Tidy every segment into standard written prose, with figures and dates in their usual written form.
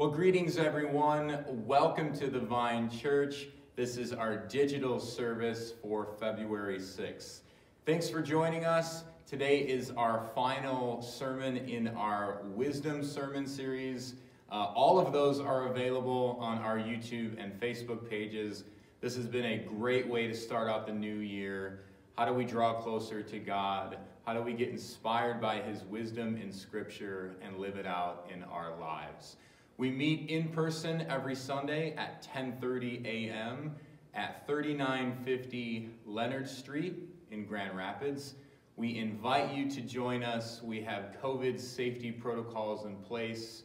Well, greetings everyone. Welcome to The Vine Church. This is our digital service for February 6th. Thanks for joining us. Today is our final sermon in our Wisdom sermon series. All of those are available on our YouTube and Facebook pages. This has been a great way to start out the new year. How do we draw closer to God? How do we get inspired by His wisdom in Scripture and live it out in our lives? We meet in person every Sunday at 10:30 a.m. at 3950 Leonard Street in Grand Rapids. We invite you to join us. We have COVID safety protocols in place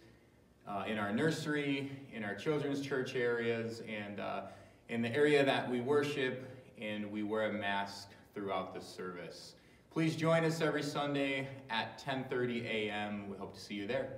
in our nursery, in our children's church areas, and in the area that we worship, and we wear a mask throughout the service. Please join us every Sunday at 10:30 a.m. We hope to see you there.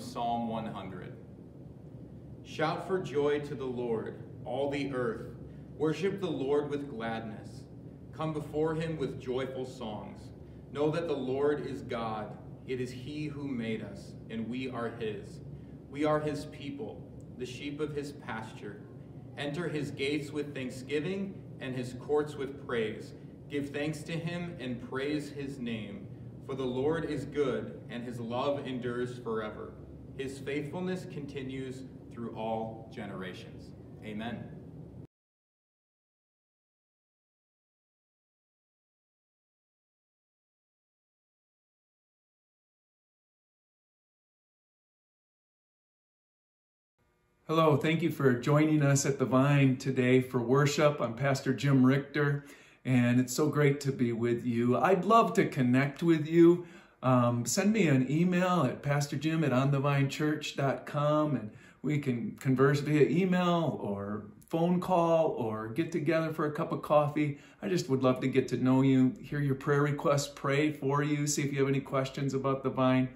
Psalm 100. Shout for joy to the Lord, all the earth. Worship the Lord with gladness. Come before him with joyful songs. Know that the Lord is God. It is he who made us, and we are his. We are his people, the sheep of his pasture. Enter his gates with thanksgiving and his courts with praise. Give thanks to him and praise his name. For the Lord is good, and his love endures forever. His faithfulness continues through all generations. Amen. Hello, thank you for joining us at The Vine today for worship. I'm Pastor Jim Richter, and it's so great to be with you. I'd love to connect with you. Send me an email at pastorjim@onthevinechurch.com, and we can converse via email or phone call or get together for a cup of coffee. I just would love to get to know you, hear your prayer requests, pray for you, see if you have any questions about The Vine.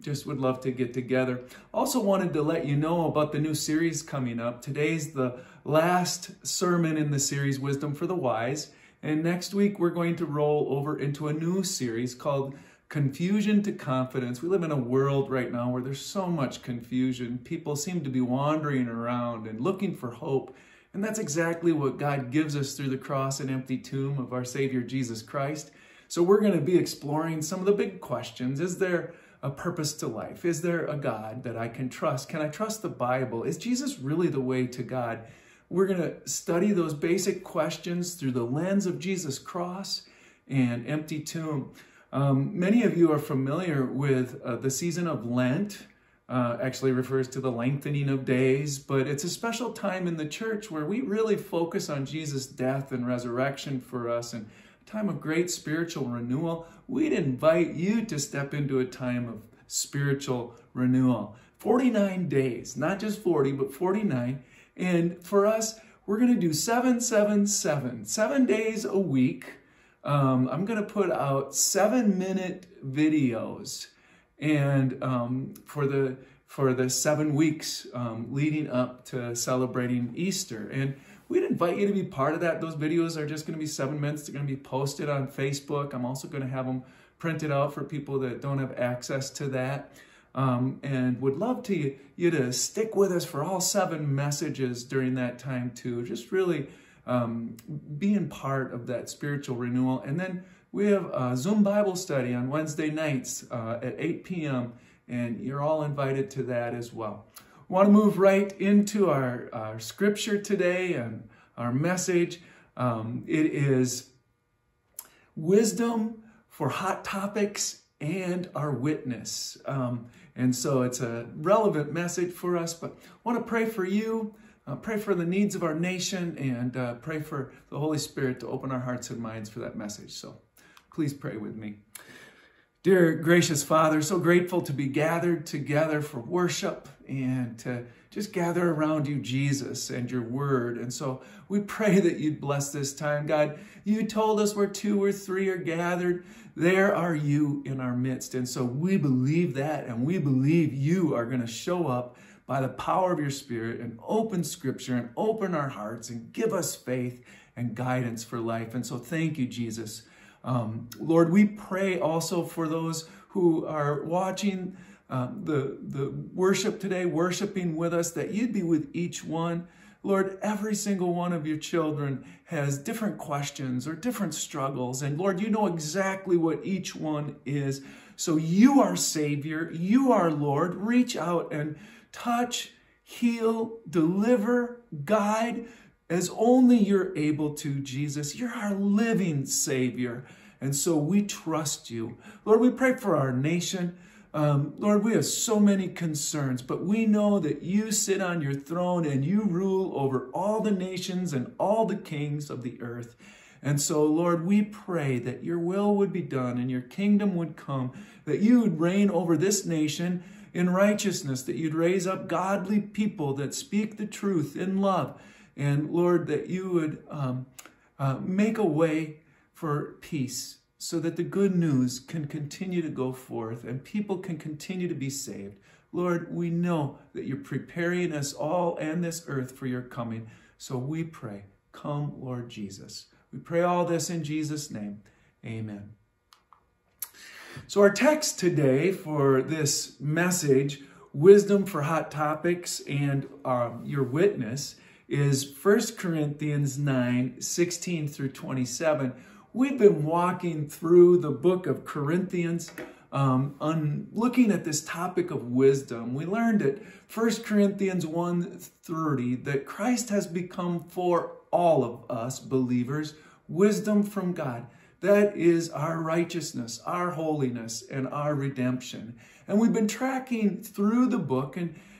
Just would love to get together. Also wanted to let you know about the new series coming up. Today's the last sermon in the series, Wisdom for the Wise. And next week, we're going to roll over into a new series called Confusion to Confidence. We live in a world right now where there's so much confusion. People seem to be wandering around and looking for hope. And that's exactly what God gives us through the cross and empty tomb of our Savior, Jesus Christ. So we're going to be exploring some of the big questions. Is there a purpose to life? Is there a God that I can trust? Can I trust the Bible? Is Jesus really the way to God? We're going to study those basic questions through the lens of Jesus' cross and empty tomb. Many of you are familiar with the season of Lent. Actually refers to the lengthening of days, but it's a special time in the church where we really focus on Jesus' death and resurrection for us, and a time of great spiritual renewal. We'd invite you to step into a time of spiritual renewal. 49 days, not just 40, but 49. And for us, we're going to do 777, 7 days a week. I'm going to put out 7-minute videos, and for the 7 weeks leading up to celebrating Easter. And we'd invite you to be part of that. Those videos are just going to be 7 minutes. They're going to be posted on Facebook. I'm also going to have them printed out for people that don't have access to that. And would love to you to stick with us for all 7 messages during that time too. Just really being part of that spiritual renewal. And then we have a Zoom Bible study on Wednesday nights at 8 p.m. and you're all invited to that as well. We want to move right into our scripture today and our message. It is wisdom for hot topics and our witness. And so it's a relevant message for us, but I want to pray for you, pray for the needs of our nation, and pray for the Holy Spirit to open our hearts and minds for that message. So please pray with me. Dear gracious Father, so grateful to be gathered together for worship and to just gather around you, Jesus, and your word. And so we pray that you'd bless this time. God, you told us where 2 or 3 are gathered, there are you in our midst. And so we believe that, and we believe you are going to show up by the power of your Spirit and open scripture and open our hearts and give us faith and guidance for life. And so thank you, Jesus. Lord, we pray also for those who are watching the worship today, worshiping with us, that you'd be with each one. Lord, every single one of your children has different questions or different struggles. And Lord, you know exactly what each one is. So you are Savior. You are Lord. Reach out and touch, heal, deliver, guide, as only you're able to, Jesus. You're our living Savior, and so we trust you. Lord, we pray for our nation. Lord, we have so many concerns, but we know that you sit on your throne and you rule over all the nations and all the kings of the earth. And so, Lord, we pray that your will would be done and your kingdom would come, that you would reign over this nation in righteousness, that you'd raise up godly people that speak the truth in love, and Lord, that you would make a way for peace so that the good news can continue to go forth and people can continue to be saved. Lord, we know that you're preparing us all and this earth for your coming. So we pray, come, Lord Jesus. We pray all this in Jesus' name. Amen. So our text today for this message, Wisdom for Hot Topics and Your Witness, is 1 Corinthians 9:16-27. We've been walking through the book of Corinthians on looking at this topic of wisdom, we learned at 1 Corinthians 1:30 that Christ has become for all of us believers wisdom from God. That is our righteousness, our holiness, and our redemption. And we've been tracking through the book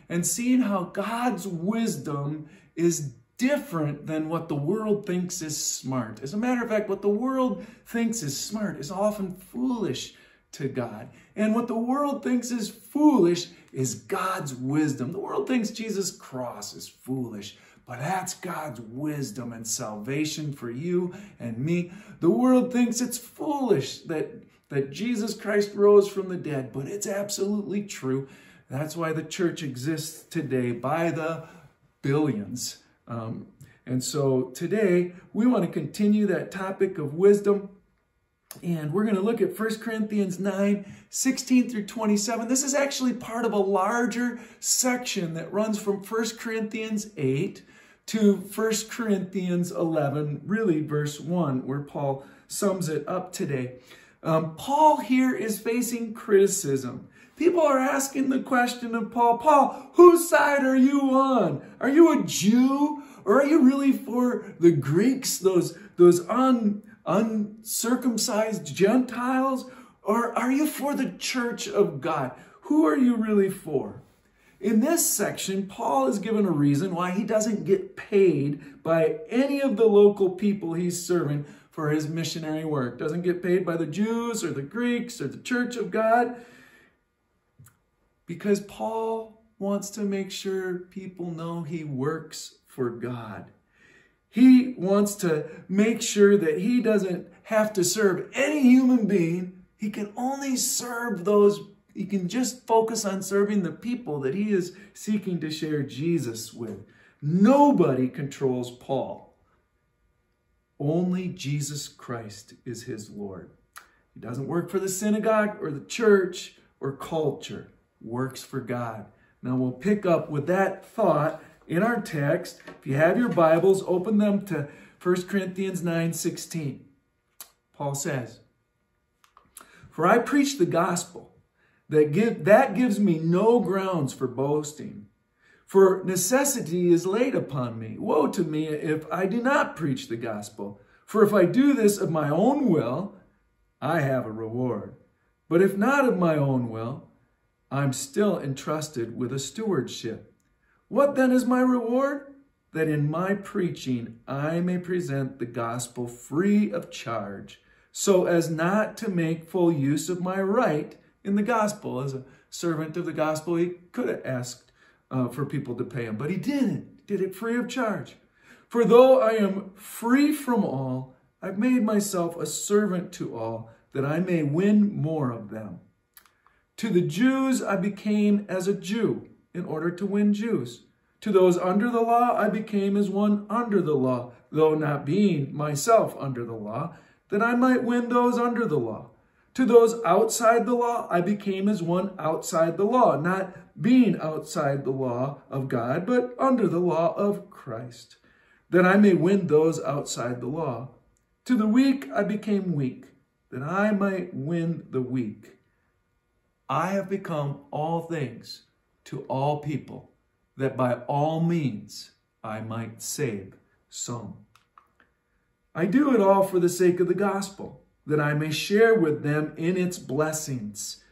and seeing how God's wisdom is different than what the world thinks is smart. As a matter of fact, what the world thinks is smart is often foolish to God. And what the world thinks is foolish is God's wisdom. The world thinks Jesus' cross is foolish, but that's God's wisdom and salvation for you and me. The world thinks it's foolish that Jesus Christ rose from the dead, but it's absolutely true. That's why the church exists today by the billions. And so today we want to continue that topic of wisdom. And we're going to look at 1 Corinthians 9:16 through 27. This is actually part of a larger section that runs from 1 Corinthians 8 to 1 Corinthians 11, really verse 1, where Paul sums it up today. Paul here is facing criticism. People are asking the question of Paul, Paul, whose side are you on? Are you a Jew? Or are you really for the Greeks, those uncircumcised Gentiles? Or are you for the church of God? Who are you really for? In this section, Paul is given a reason why he doesn't get paid by any of the local people he's serving for his missionary work. Doesn't get paid by the Jews or the Greeks or the church of God. Because Paul wants to make sure people know he works for God. He wants to make sure that he doesn't have to serve any human being. He can only serve those, he can just focus on serving the people that he is seeking to share Jesus with. Nobody controls Paul. Only Jesus Christ is his Lord. He doesn't work for the synagogue or the church or culture. Works for God. Now we'll pick up with that thought in our text. If you have your Bibles, open them to 1 Corinthians 9:16. Paul says, "For I preach the gospel, that gives me no grounds for boasting, for necessity is laid upon me. Woe to me if I do not preach the gospel, for if I do this of my own will, I have a reward. But if not of my own will, I'm still entrusted with a stewardship. What then is my reward? That in my preaching I may present the gospel free of charge, so as not to make full use of my right in the gospel." As a servant of the gospel, he could have asked for people to pay him, but he didn't. He did it free of charge. "For though I am free from all, I've made myself a servant to all, that I may win more of them. To the Jews I became as a Jew, in order to win Jews. To those under the law I became as one under the law, though not being myself under the law, that I might win those under the law. To those outside the law I became as one outside the law, not being outside the law of God, but under the law of Christ, that I may win those outside the law. To the weak I became weak, that I might win the weak. I have become all things to all people, that by all means I might save some. I do it all for the sake of the gospel, that I may share with them in its blessings.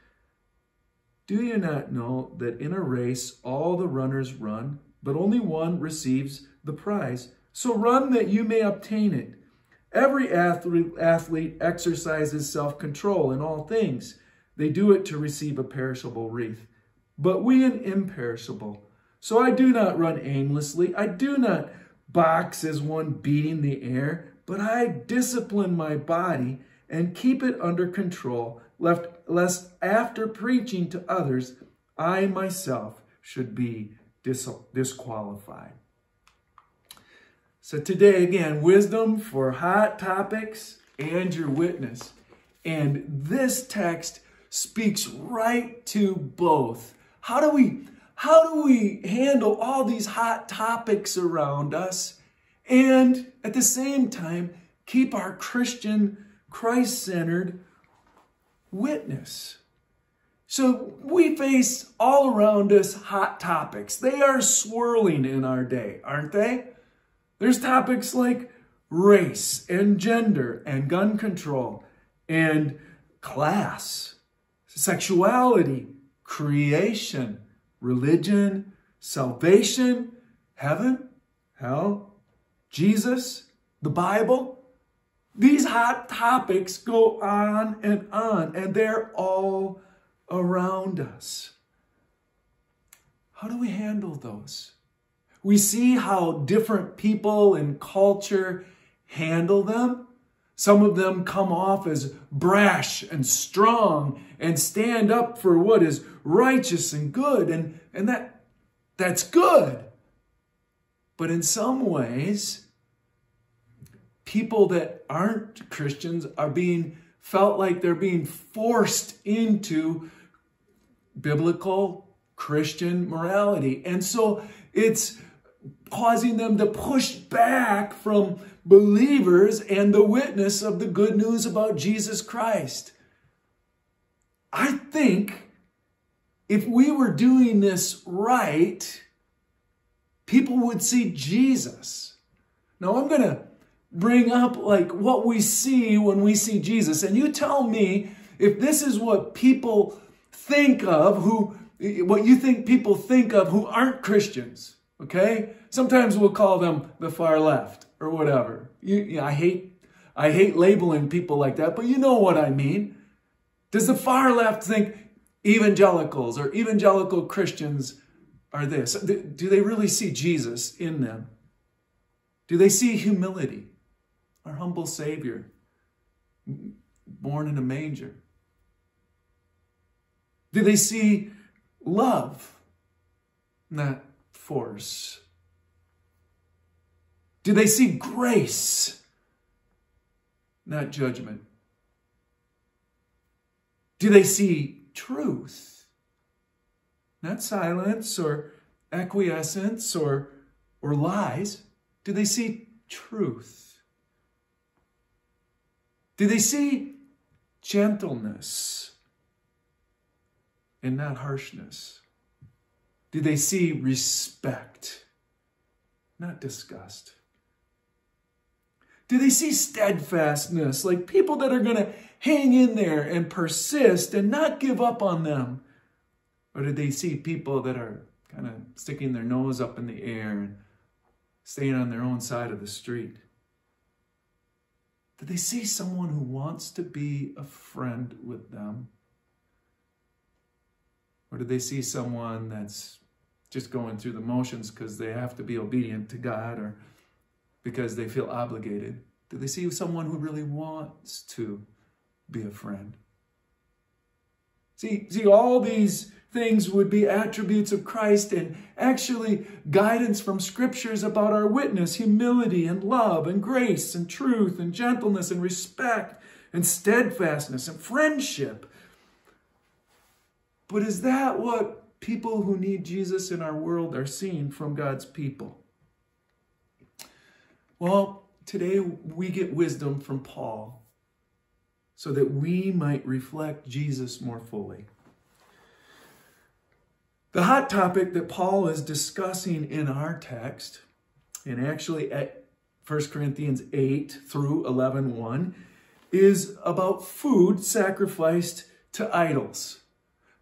Do you not know that in a race all the runners run, but only one receives the prize? So run that you may obtain it. Every athlete exercises self-control in all things. They do it to receive a perishable wreath, but we an imperishable. So I do not run aimlessly. I do not box as one beating the air, but I discipline my body and keep it under control, lest after preaching to others, I myself should be disqualified." So today, again, wisdom for hot topics and your witness. And this text speaks right to both. How do we handle all these hot topics around us and at the same time keep our Christian, Christ-centered witness? So we face all around us hot topics. They are swirling in our day, aren't they? There's topics like race and gender and gun control and class, sexuality, creation, religion, salvation, heaven, hell, Jesus, the Bible. These hot topics go on, and they're all around us. How do we handle those? We see how different people and culture handle them. Some of them come off as brash and strong and stand up for what is righteous and good, and that's good. But in some ways, people that aren't Christians are being forced into biblical Christian morality. And so it's causing them to push back from believers and the witness of the good news about Jesus Christ. I think if we were doing this right, people would see Jesus. Now I'm going to bring up like what we see when we see Jesus. And you tell me if this is what people think of, what you think people think of who aren't Christians, okay? Sometimes we'll call them the far left or whatever. I hate labeling people like that, but you know what I mean. Does the far left think evangelicals or evangelical Christians are this? Do they really see Jesus in them? Do they see humility? Our humble Savior, born in a manger? Do they see love, not force? Do they see grace, not judgment? Do they see truth, not silence or acquiescence or lies? Do they see truth? Do they see gentleness and not harshness? Do they see respect, not disgust? Do they see steadfastness, like people that are going to hang in there and persist and not give up on them? Or do they see people that are kind of sticking their nose up in the air and staying on their own side of the street? Do they see someone who wants to be a friend with them? Or do they see someone that's just going through the motions because they have to be obedient to God or because they feel obligated? Do they see someone who really wants to be a friend? See, all these things would be attributes of Christ and actually guidance from scriptures about our witness, humility and love and grace and truth and gentleness and respect and steadfastness and friendship. But is that what people who need Jesus in our world are seeing from God's people? Well, today we get wisdom from Paul, so that we might reflect Jesus more fully. The hot topic that Paul is discussing in our text, and actually at 1 Corinthians 8 through 11:1, is about food sacrificed to idols.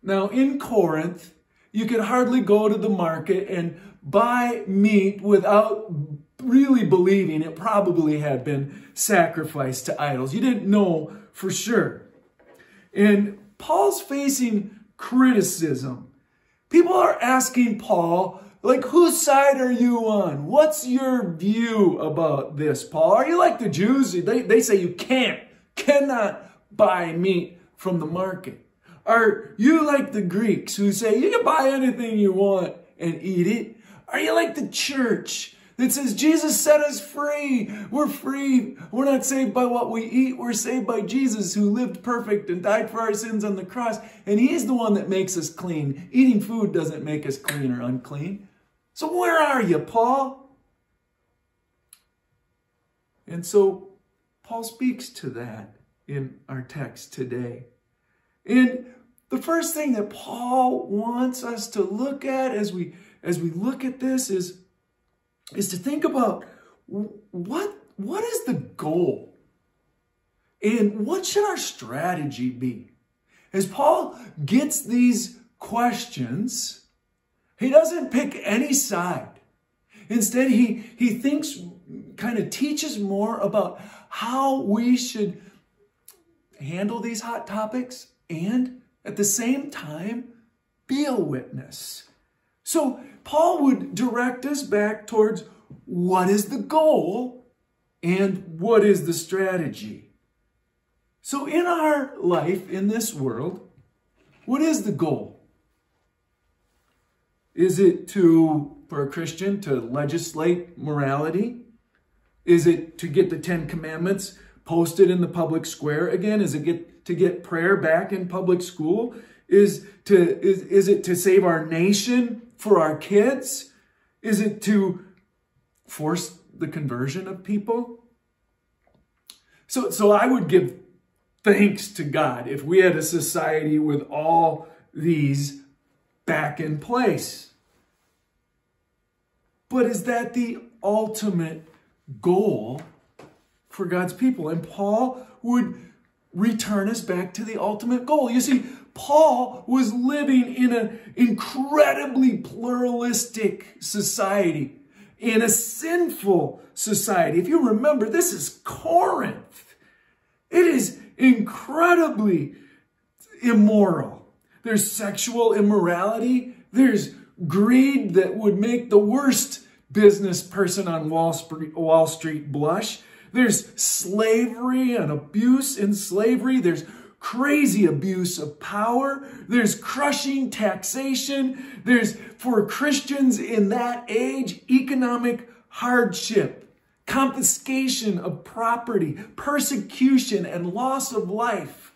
Now in Corinth, you could hardly go to the market and buy meat without really believing it probably had been sacrificed to idols. You didn't know for sure. And Paul's facing criticism. People are asking Paul, like, whose side are you on? What's your view about this, Paul? Are you like the Jews? They say you cannot buy meat from the market. Are you like the Greeks who say you can buy anything you want and eat it? Are you like the church that says Jesus set us free? We're free. We're not saved by what we eat. We're saved by Jesus, who lived perfect and died for our sins on the cross. And he's the one that makes us clean. Eating food doesn't make us clean or unclean. So where are you, Paul? And so Paul speaks to that in our text today. And The first thing that Paul wants us to look at as we look at this is to think about what is the goal and what should our strategy be? As Paul gets these questions, he doesn't pick any side. Instead, he thinks, kind of teaches more about how we should handle these hot topics and at the same time be a witness. So Paul would direct us back towards what is the goal and what is the strategy. So in our life, in this world, what is the goal? Is it for a Christian to legislate morality? Is it to get the 10 Commandments posted in the public square again? Is it to get prayer back in public school? Is it to save our nation for our kids? Is it to force the conversion of people? So I would give thanks to God if we had a society with all these back in place. But is that the ultimate goal for God's people? And Paul would return us back to the ultimate goal. You see, Paul was living in an incredibly pluralistic society, in a sinful society. If you remember, this is Corinth. It is incredibly immoral. There's sexual immorality. There's greed that would make the worst business person on Wall Street blush. There's slavery and abuse in slavery. There's crazy abuse of power. There's crushing taxation. There's, for Christians in that age, economic hardship, confiscation of property, persecution, and loss of life.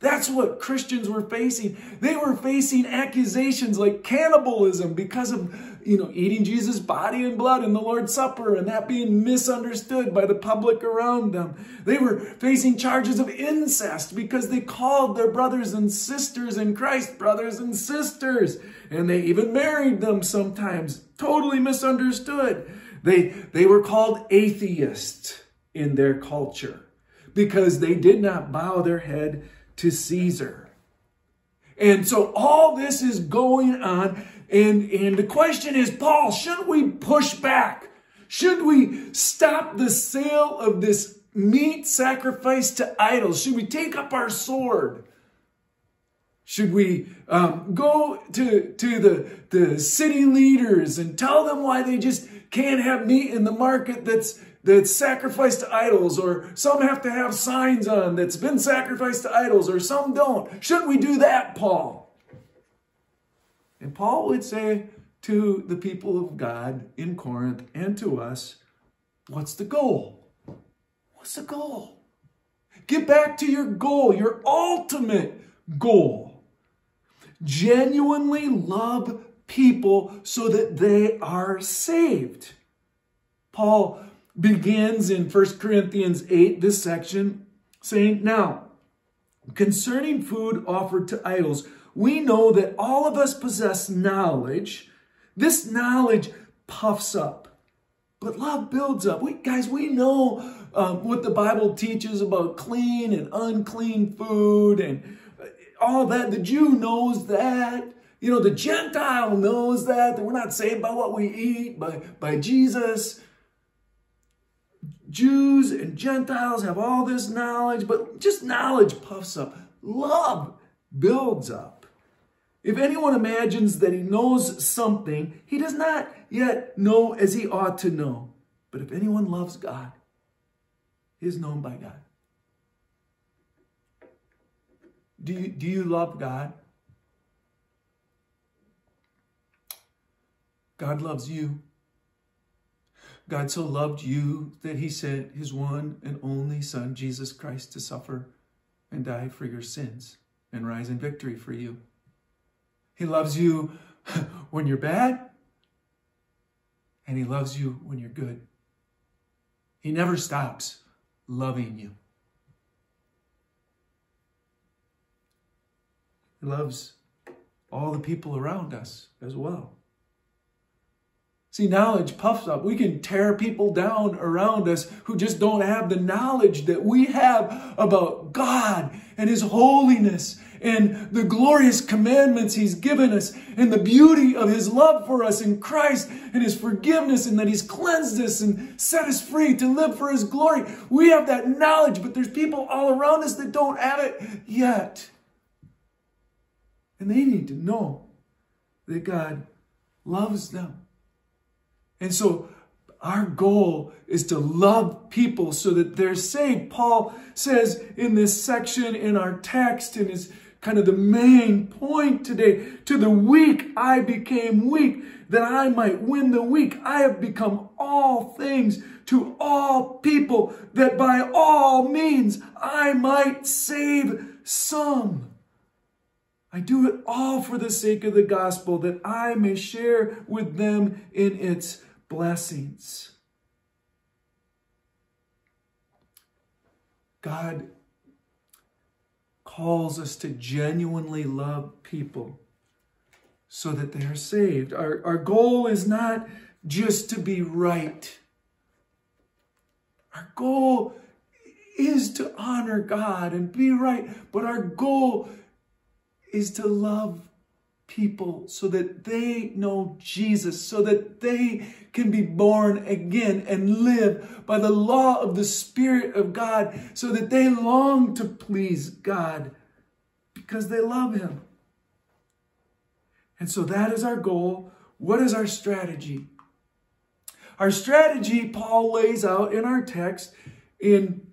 That's what Christians were facing. They were facing accusations like cannibalism because of, eating Jesus' body and blood in the Lord's Supper and that being misunderstood by the public around them. They were facing charges of incest because they called their brothers and sisters in Christ brothers and sisters. And they even married them sometimes, totally misunderstood. They were called atheists in their culture because they did not bow their head to Caesar. And so all this is going on, and the question is, Paul, shouldn't we push back? Should we stop the sale of this meat sacrificed to idols? Should we take up our sword? Should we go to the city leaders and tell them why they just can't have meat in the market that's sacrificed to idols, or some have to have signs on that's been sacrificed to idols, or some don't? Shouldn't we do that, Paul? And Paul would say to the people of God in Corinth and to us, what's the goal? What's the goal? Get back to your goal, your ultimate goal. Genuinely love people so that they are saved. Paul begins in 1 Corinthians 8, this section, saying, now, concerning food offered to idols, we know that all of us possess knowledge. This knowledge puffs up, but love builds up. We know what the Bible teaches about clean and unclean food and all that. The Jew knows that. The Gentile knows that we're not saved by what we eat, by Jesus. Jews and Gentiles have all this knowledge, but just knowledge puffs up. Love builds up. If anyone imagines that he knows something, he does not yet know as he ought to know. But if anyone loves God, he is known by God. Do you love God? God loves you. God so loved you that he sent his one and only Son, Jesus Christ, to suffer and die for your sins and rise in victory for you. He loves you when you're bad, and he loves you when you're good. He never stops loving you. He loves all the people around us as well. See, knowledge puffs up. We can tear people down around us who just don't have the knowledge that we have about God and His holiness and the glorious commandments He's given us and the beauty of His love for us in Christ and His forgiveness and that He's cleansed us and set us free to live for His glory. We have that knowledge, but there's people all around us that don't have it yet. And they need to know that God loves them. And so our goal is to love people so that they're saved. Paul says in this section in our text, and is kind of the main point today, to the weak I became weak, that I might win the weak. I have become all things to all people, that by all means I might save some. I do it all for the sake of the gospel, that I may share with them in its blessings. God calls us to genuinely love people so that they are saved. Our goal is not just to be right. Our goal is to honor God and be right, but our goal is to love people so that they know Jesus, so that they can be born again and live by the law of the Spirit of God, so that they long to please God because they love Him. And so that is our goal. What is our strategy? Our strategy, Paul lays out in our text and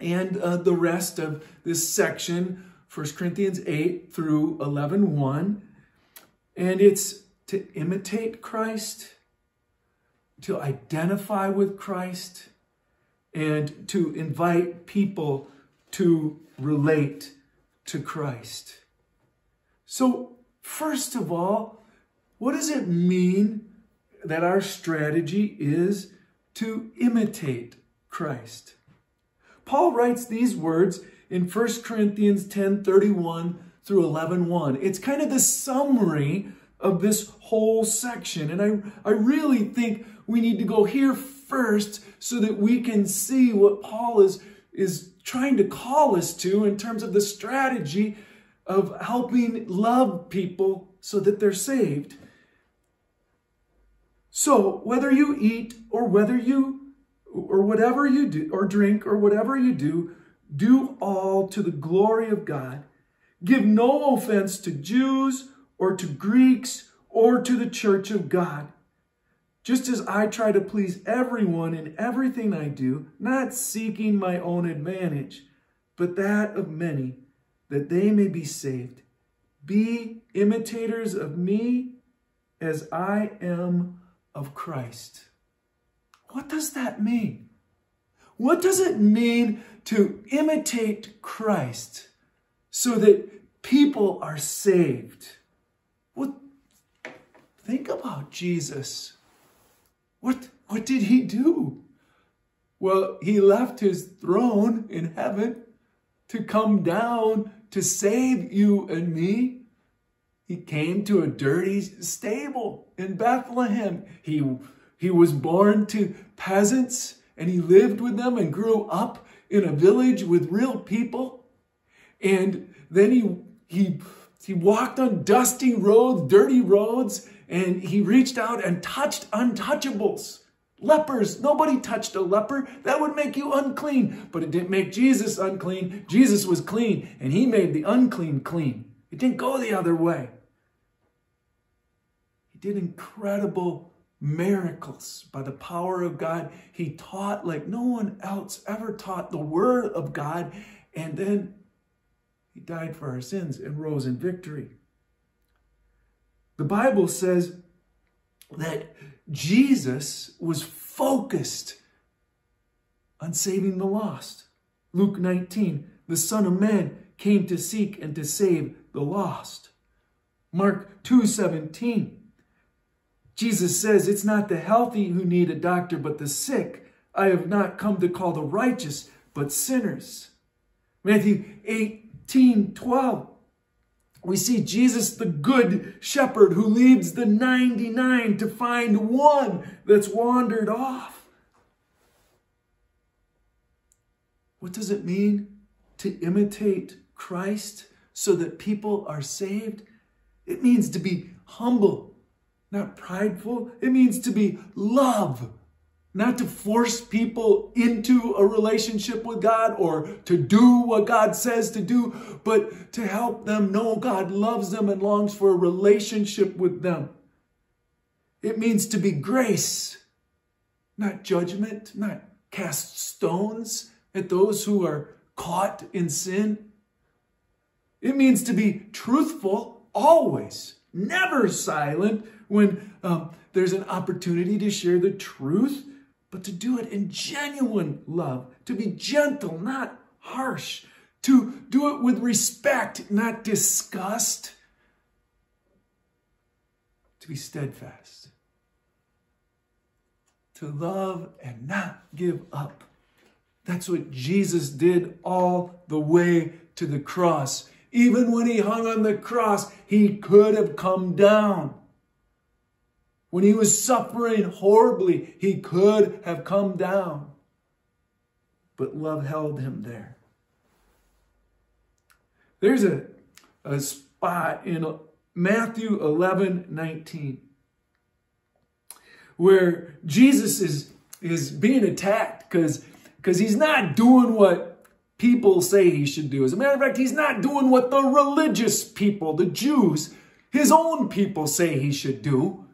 the rest of this section, 1 Corinthians 8 through 11:1, and it's to imitate Christ, to identify with Christ, and to invite people to relate to Christ. So, first of all, what does it mean that our strategy is to imitate Christ? Paul writes these words in 1 Corinthians 10:31 through 11:1. It's kind of the summary of this whole section. And I really think we need to go here first so that we can see what Paul is trying to call us to in terms of the strategy of helping love people so that they're saved. So whether you eat or whether you, or whatever you do, or drink or whatever you do, do all to the glory of God. Give no offense to Jews or to Greeks or to the church of God. Just as I try to please everyone in everything I do, not seeking my own advantage, but that of many, that they may be saved. Be imitators of me as I am of Christ. What does that mean? What does it mean to imitate Christ so that people are saved? Well, think about Jesus. What did He do? Well, He left His throne in heaven to come down to save you and me. He came to a dirty stable in Bethlehem. He was born to peasants, and He lived with them and grew up in a village with real people. And then he walked on dusty roads, dirty roads, and He reached out and touched untouchables. Lepers. Nobody touched a leper. That would make you unclean. But it didn't make Jesus unclean. Jesus was clean, and He made the unclean clean. It didn't go the other way. He did incredible miracles by the power of God. He taught like no one else ever taught, the Word of God. And then He died for our sins and rose in victory. The Bible says that Jesus was focused on saving the lost. Luke 19, the Son of Man came to seek and to save the lost. Mark 2:17, Jesus says, it's not the healthy who need a doctor, but the sick. I have not come to call the righteous, but sinners. Matthew 18:12. We see Jesus, the good shepherd, who leaves the 99 to find one that's wandered off. What does it mean to imitate Christ so that people are saved? It means to be humble, not prideful. It means to be love, not to force people into a relationship with God or to do what God says to do, but to help them know God loves them and longs for a relationship with them. It means to be grace, not judgment, not cast stones at those who are caught in sin. It means to be truthful always, never silent when there's an opportunity to share the truth, but to do it in genuine love, to be gentle, not harsh, to do it with respect, not disgust, to be steadfast, to love and not give up. That's what Jesus did all the way to the cross. Even when he hung on the cross, he could have come down. When he was suffering horribly, he could have come down. But love held him there. There's a spot in Matthew 11:19, where Jesus is being attacked because he's not doing what people say he should do. As a matter of fact, he's not doing what the religious people, the Jews, his own people say he should do.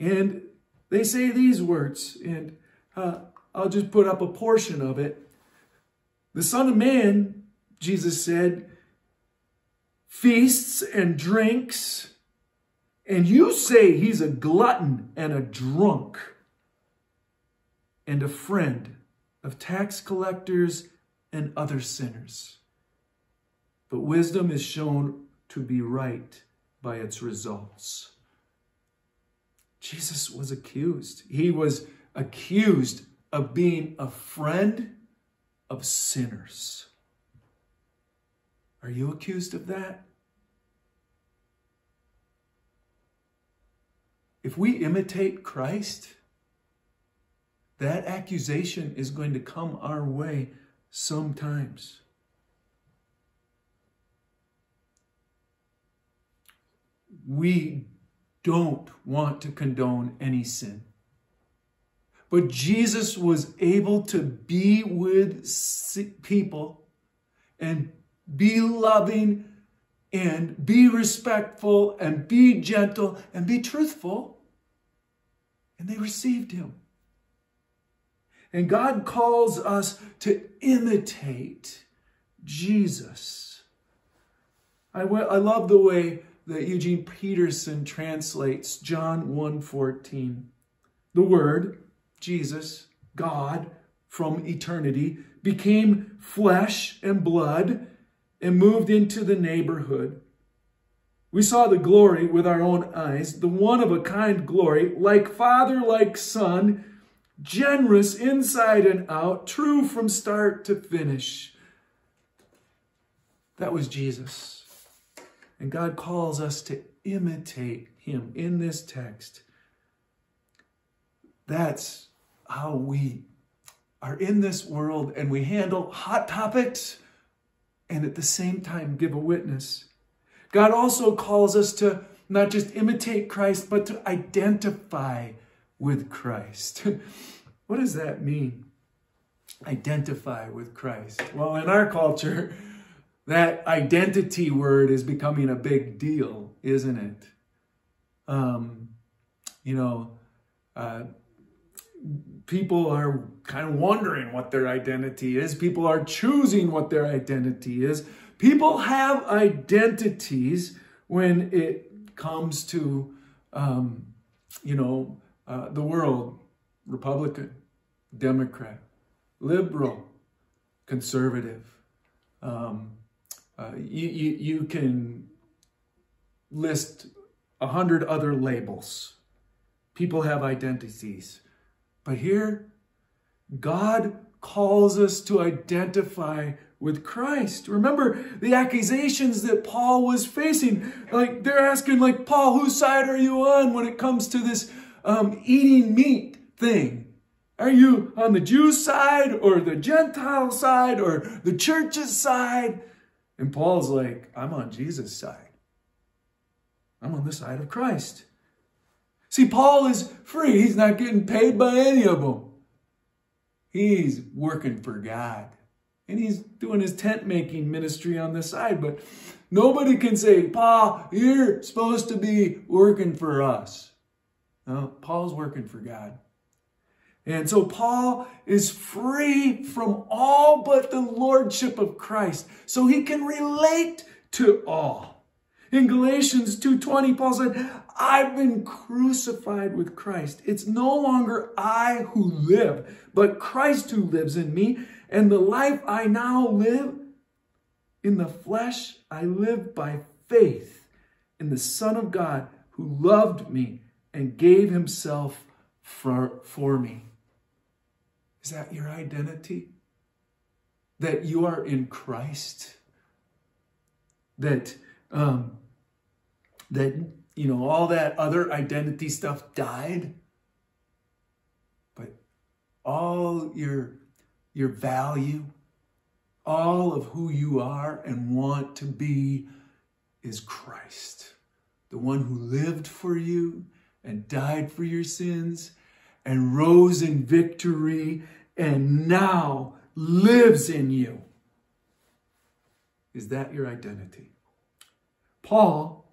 And they say these words, and I'll just put up a portion of it. The Son of Man, Jesus said, feasts and drinks, and you say he's a glutton and a drunk and a friend of tax collectors and other sinners. But wisdom is shown to be right by its results. Jesus was accused. He was accused of being a friend of sinners. Are you accused of that? If we imitate Christ, that accusation is going to come our way sometimes. We don't want to condone any sin. But Jesus was able to be with sick people and be loving and be respectful and be gentle and be truthful. And they received him. And God calls us to imitate Jesus. I love the way that Eugene Peterson translates John 1:14. The Word, Jesus, God from eternity, became flesh and blood and moved into the neighborhood. We saw the glory with our own eyes, the one-of-a-kind glory, like Father, like Son, generous inside and out, true from start to finish. That was Jesus. And God calls us to imitate him in this text. That's how we are in this world, and we handle hot topics and at the same time give a witness. God also calls us to not just imitate Christ, but to identify with Christ. What does that mean? Identify with Christ. Well, in our culture, that identity word is becoming a big deal, isn't it? People are kind of wondering what their identity is. People are choosing what their identity is. People have identities when it comes to, the world. Republican, Democrat, liberal, conservative. You can list 100 other labels. People have identities. But here, God calls us to identify with Christ. Remember the accusations that Paul was facing. Like, they're asking, like, Paul, whose side are you on when it comes to this eating meat thing? Are you on the Jews' side or the Gentile side or the church's side? And Paul's like, I'm on Jesus' side. I'm on the side of Christ. See, Paul is free. He's not getting paid by any of them. He's working for God. And he's doing his tent-making ministry on the side. But nobody can say, Paul, you're supposed to be working for us. No, Paul's working for God. And so Paul is free from all but the lordship of Christ. So he can relate to all. In Galatians 2:20, Paul said, I've been crucified with Christ. It's no longer I who live, but Christ who lives in me. And the life I now live in the flesh, I live by faith in the Son of God who loved me and gave himself for me. Is that your identity? That you are in Christ? That, you know, all that other identity stuff died? But all your value, all of who you are and want to be is Christ. The one who lived for you and died for your sins and rose in victory and now lives in you. Is that your identity? Paul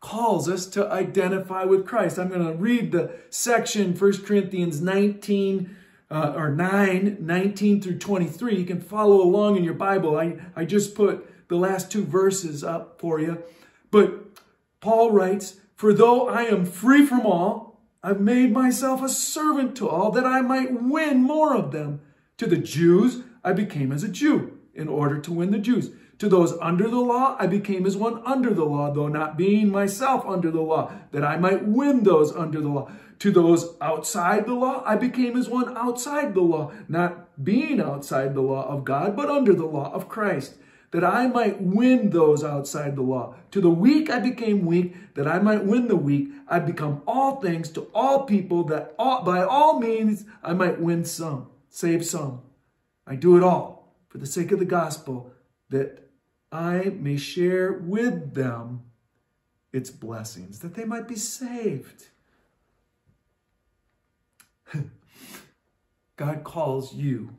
calls us to identify with Christ. I'm going to read the section, 1 Corinthians 9, 19 through 23. You can follow along in your Bible. I just put the last two verses up for you. But Paul writes, for though I am free from all, I've made myself a servant to all, that I might win more of them. To the Jews, I became as a Jew, in order to win the Jews. To those under the law, I became as one under the law, though not being myself under the law, that I might win those under the law. To those outside the law, I became as one outside the law, not being outside the law of God, but under the law of Christ, that I might win those outside the law. To the weak I became weak, that I might win the weak. I become all things to all people, that by all means I might win some, save some. I do it all for the sake of the gospel, that I may share with them its blessings, that they might be saved. God calls you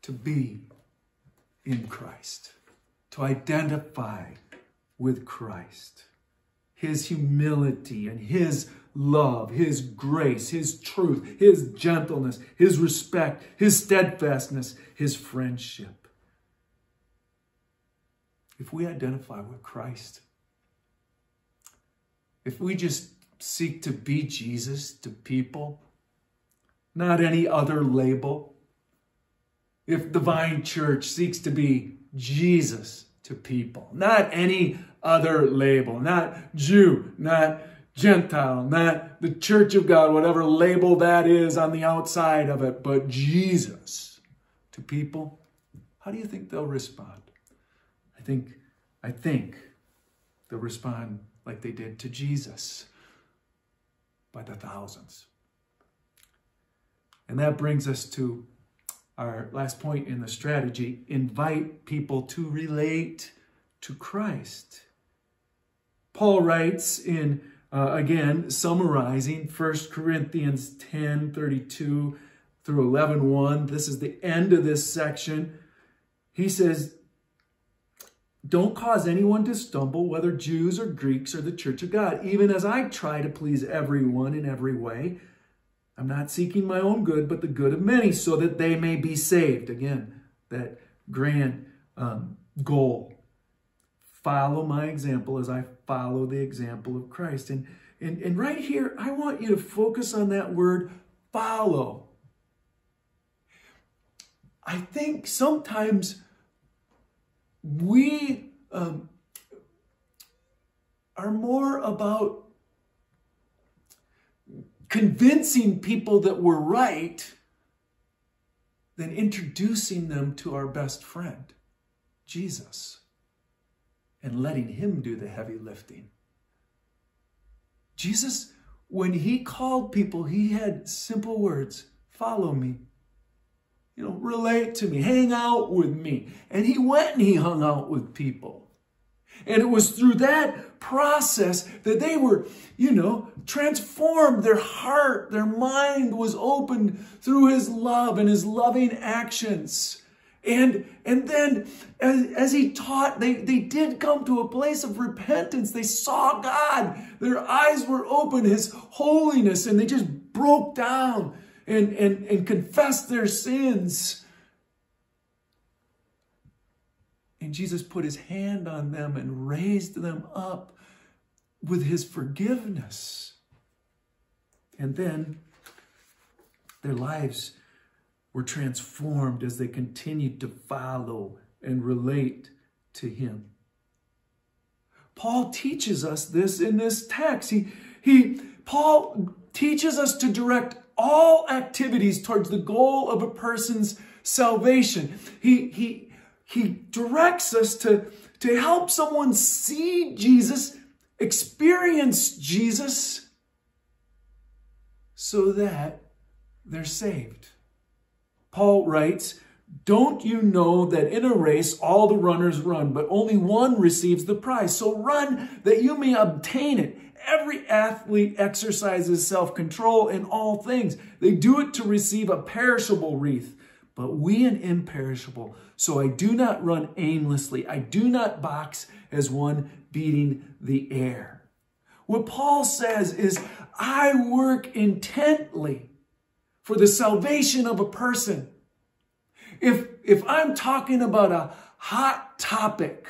to be in Christ, to identify with Christ, his humility and his love, his grace, his truth, his gentleness, his respect, his steadfastness, his friendship. If we identify with Christ, if we just seek to be Jesus to people, not any other label, if the Vine Church seeks to be Jesus to people, not any other label, not Jew, not Gentile, not the Church of God, whatever label that is on the outside of it, but Jesus to people, how do you think they'll respond? I think they'll respond like they did to Jesus, by the thousands. And that brings us to our last point in the strategy: invite people to relate to Christ. Paul writes in, again, summarizing 1 Corinthians 10:32 through 11:1. This is the end of this section. He says, don't cause anyone to stumble, whether Jews or Greeks or the Church of God, even as I try to please everyone in every way. I'm not seeking my own good, but the good of many, so that they may be saved. Again, that grand goal. Follow my example as I follow the example of Christ. And right here, I want you to focus on that word, follow. I think sometimes we are more about convincing people that we're right than introducing them to our best friend, Jesus, and letting him do the heavy lifting. Jesus, when he called people, he had simple words: follow me, relate to me, hang out with me. And he went and he hung out with people. And it was through that process that they were, transformed. Their heart, their mind was opened through his love and his loving actions. And then as he taught, they did come to a place of repentance. They saw God. Their eyes were open, his holiness, and they just broke down and confessed their sins. And Jesus put his hand on them and raised them up with his forgiveness. And then their lives were transformed as they continued to follow and relate to him. Paul teaches us this in this text. Paul teaches us to direct all activities towards the goal of a person's salvation. He directs us to help someone see Jesus, experience Jesus, so that they're saved. Paul writes, "Don't you know that in a race all the runners run, but only one receives the prize? So run that you may obtain it. Every athlete exercises self-control in all things. They do it to receive a perishable wreath, but we an imperishable. So I do not run aimlessly. I do not box as one beating the air." What Paul says is, I work intently for the salvation of a person. If I'm talking about a hot topic,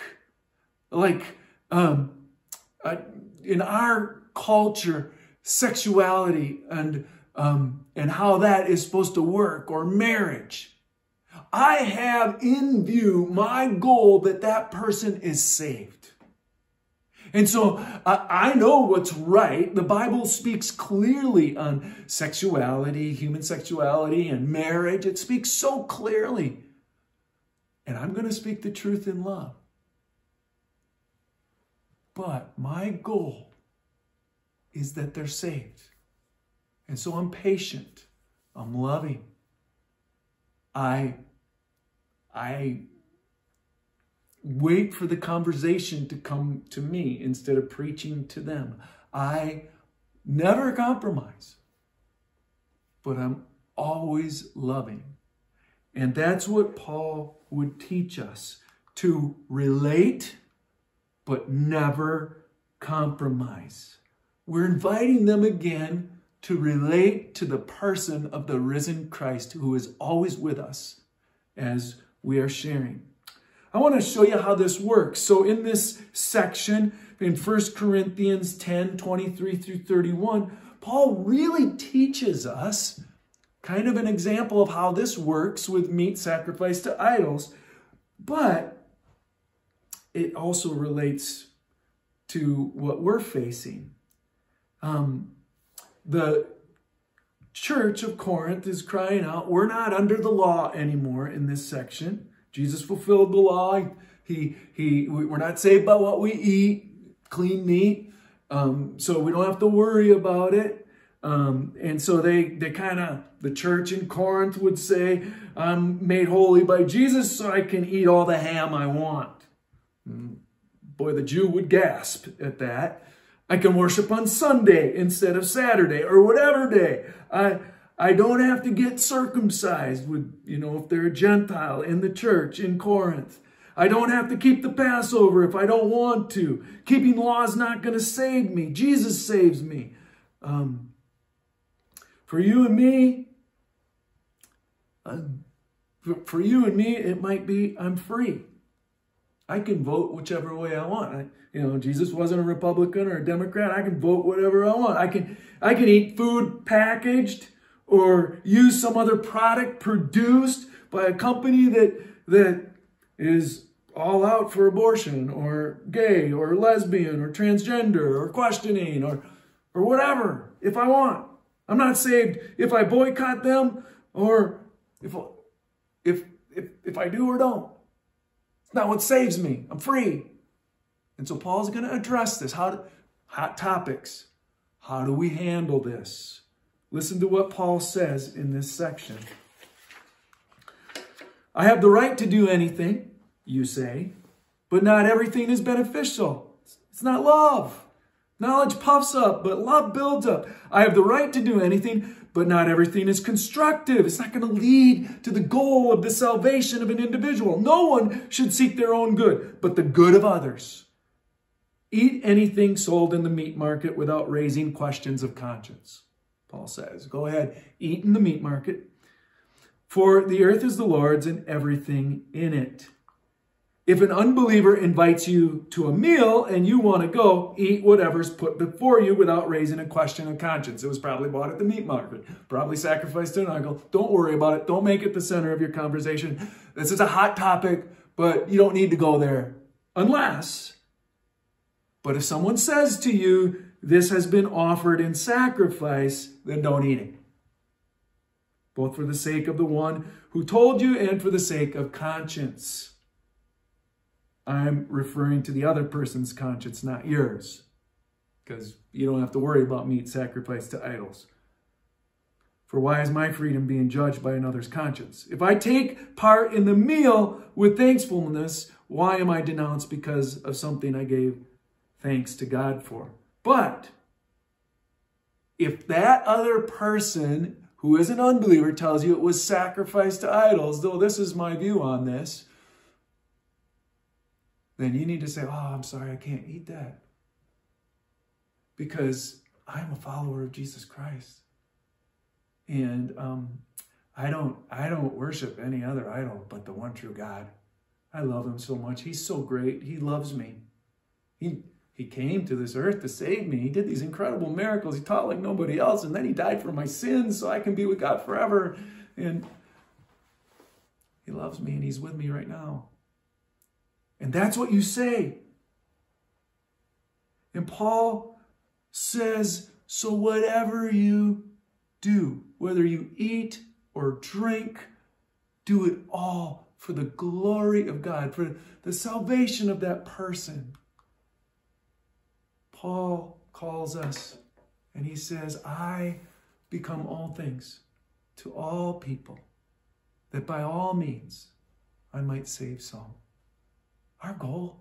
like in our culture, sexuality and how that is supposed to work, or marriage, I have in view my goal that that person is saved. And so I know what's right. The Bible speaks clearly on sexuality, human sexuality, and marriage. It speaks so clearly. And I'm going to speak the truth in love. But my goal is that they're saved. And so I'm patient. I'm loving. I wait for the conversation to come to me instead of preaching to them. I never compromise, but I'm always loving. And that's what Paul would teach us, to relate, but never compromise. We're inviting them again to relate to the person of the risen Christ, who is always with us as we are sharing. I want to show you how this works. So in this section, in 1 Corinthians 10, 23 through 31, Paul really teaches us kind of an example of how this works with meat sacrificed to idols, but it also relates to what we're facing. The church of Corinth is crying out, we're not under the law anymore in this section. Jesus fulfilled the law. We're not saved by what we eat, clean meat, so we don't have to worry about it. And so the church in Corinth would say, I'm made holy by Jesus, so I can eat all the ham I want. Boy, the Jew would gasp at that. I can worship on Sunday instead of Saturday or whatever day. I don't have to get circumcised with, if they're a Gentile in the church in Corinth. I don't have to keep the Passover if I don't want to. Keeping law is not going to save me. Jesus saves me. For you and me, it might be I'm free. I can vote whichever way I want. Jesus wasn't a Republican or a Democrat. I can vote whatever I want. I can eat food packaged, or use some other product produced by a company that is all out for abortion, or gay, or lesbian, or transgender, or questioning, or whatever, if I want. I'm not saved if I boycott them, or if if I do or don't. It's not what saves me. I'm free. And so Paul's going to address this. Hot topics. How do we handle this? Listen to what Paul says in this section. I have the right to do anything, you say, but not everything is beneficial. It's not love. Knowledge puffs up, but love builds up. I have the right to do anything, but not everything is constructive. It's not going to lead to the goal of the salvation of an individual. No one should seek their own good, but the good of others. Eat anything sold in the meat market without raising questions of conscience, Paul says. Go ahead, eat in the meat market. For the earth is the Lord's and everything in it. If an unbeliever invites you to a meal and you want to go, eat whatever's put before you without raising a question of conscience. It was probably bought at the meat market, probably sacrificed to an idol. Don't worry about it. Don't make it the center of your conversation. This is a hot topic, but you don't need to go there. Unless, but if someone says to you, this has been offered in sacrifice, then don't eat it. Both for the sake of the one who told you and for the sake of conscience. I'm referring to the other person's conscience, not yours, because you don't have to worry about meat sacrificed to idols. For why is my freedom being judged by another's conscience? If I take part in the meal with thankfulness, why am I denounced because of something I gave thanks to God for? But if that other person who is an unbeliever tells you it was sacrificed to idols, though this is my view on this, then you need to say, oh, I'm sorry, I can't eat that because I'm a follower of Jesus Christ. And I don't worship any other idol but the one true God. I love him so much. He's so great. He loves me. He came to this earth to save me. He did these incredible miracles. He taught like nobody else. And then he died for my sins so I can be with God forever. And he loves me and he's with me right now. And that's what you say. And Paul says, so whatever you do, whether you eat or drink, do it all for the glory of God, for the salvation of that person. Paul calls us and he says, I become all things to all people, that by all means I might save some. Our goal.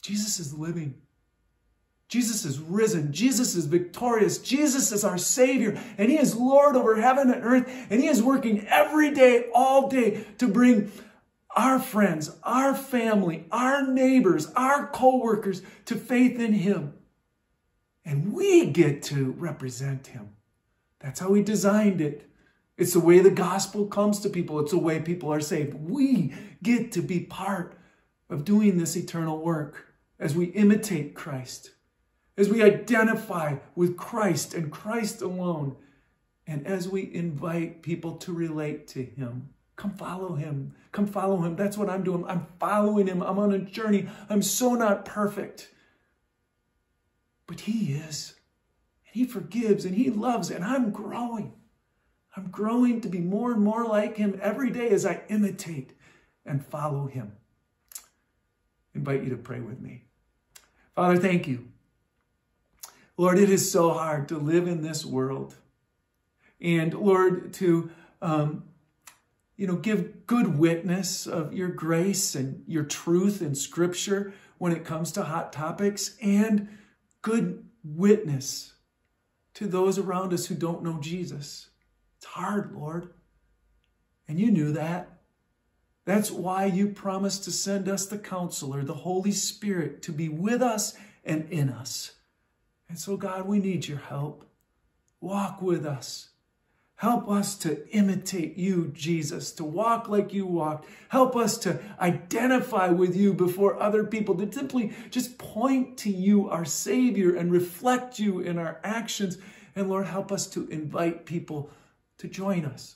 Jesus is living. Jesus is risen. Jesus is victorious. Jesus is our Savior. And he is Lord over heaven and earth. And he is working every day, all day, to bring our friends, our family, our neighbors, our co-workers to faith in him. And we get to represent him. That's how he designed it. It's the way the gospel comes to people. It's the way people are saved. We get to be part of doing this eternal work as we imitate Christ, as we identify with Christ and Christ alone, and as we invite people to relate to him. Come follow him. Come follow him. That's what I'm doing. I'm following him. I'm on a journey. I'm so not perfect. But he is. And he forgives and he loves and I'm growing. I'm growing to be more and more like him every day as I imitate and follow him. I invite you to pray with me. Father, thank you. Lord, it is so hard to live in this world. And Lord, to give good witness of your grace and your truth in Scripture when it comes to hot topics, and good witness to those around us who don't know Jesus. It's hard, Lord, and you knew that. That's why you promised to send us the Counselor, the Holy Spirit, to be with us and in us. And so, God, we need your help. Walk with us. Help us to imitate you, Jesus, to walk like you walked. Help us to identify with you before other people, to simply just point to you, our Savior, and reflect you in our actions. And, Lord, help us to invite people to join us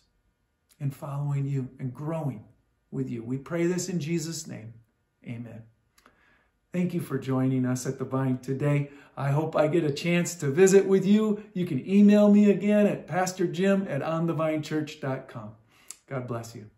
in following you and growing with you. We pray this in Jesus' name. Amen. Thank you for joining us at The Vine today. I hope I get a chance to visit with you. You can email me again at pastorjim@onthevinechurch.com. God bless you.